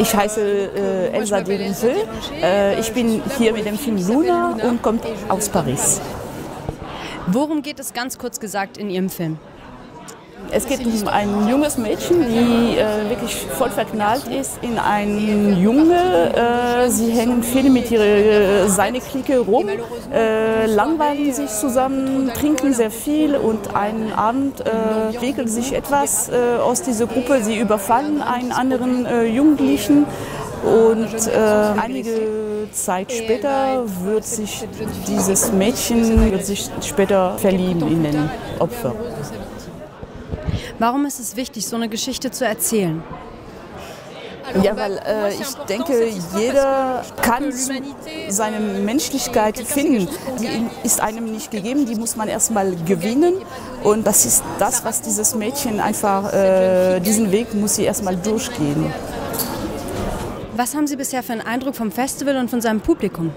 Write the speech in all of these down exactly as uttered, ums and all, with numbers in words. Ich heiße äh, Elsa Diringer. Äh, ich bin hier mit dem Film Luna und komme aus Paris. Worum geht es ganz kurz gesagt in Ihrem Film? Es geht um ein junges Mädchen, die äh, wirklich voll verknallt ist in einen Jungen. Äh, sie hängen viel mit ihrer, seiner Clique rum, äh, langweilen sich zusammen, trinken sehr viel und einen Abend äh, regelt sich etwas äh, aus dieser Gruppe. Sie überfallen einen anderen äh, Jugendlichen. Und äh, einige Zeit später wird sich dieses Mädchen wird sich später verlieben in den Opfer. Warum ist es wichtig, so eine Geschichte zu erzählen? Ja, weil äh, ich denke, jeder kann seine Menschlichkeit finden. Die ist einem nicht gegeben, die muss man erstmal gewinnen. Und das ist das, was dieses Mädchen einfach, äh, diesen Weg muss sie erstmal durchgehen. Was haben Sie bisher für einen Eindruck vom Festival und von seinem Publikum?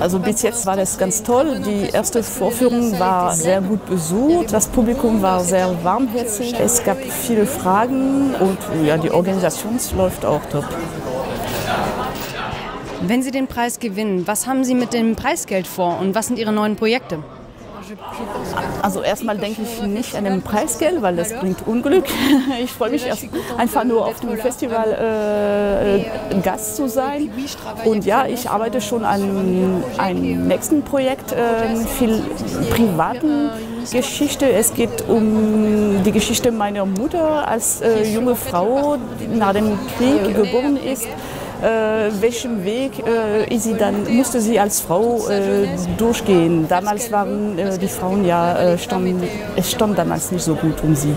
Also bis jetzt war das ganz toll. Die erste Vorführung war sehr gut besucht. Das Publikum war sehr warmherzig. Es gab viele Fragen und ja, die Organisation läuft auch top. Wenn Sie den Preis gewinnen, was haben Sie mit dem Preisgeld vor und was sind Ihre neuen Projekte? Also erstmal denke ich nicht an den Preisgeld, weil das bringt Unglück. Ich freue mich erst einfach nur auf dem Festival äh, Gast zu sein. Und ja, ich arbeite schon an einem nächsten Projekt, äh, viel privaten Geschichte. Es geht um die Geschichte meiner Mutter als äh, junge Frau, die nach dem Krieg geboren ist. Äh, welchem Weg äh, sie dann, musste sie als Frau äh, durchgehen. Damals waren äh, die Frauen ja, äh, standen, es stand damals nicht so gut um sie.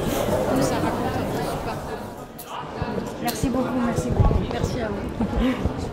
Merci beaucoup, merci beaucoup. Merci à vous.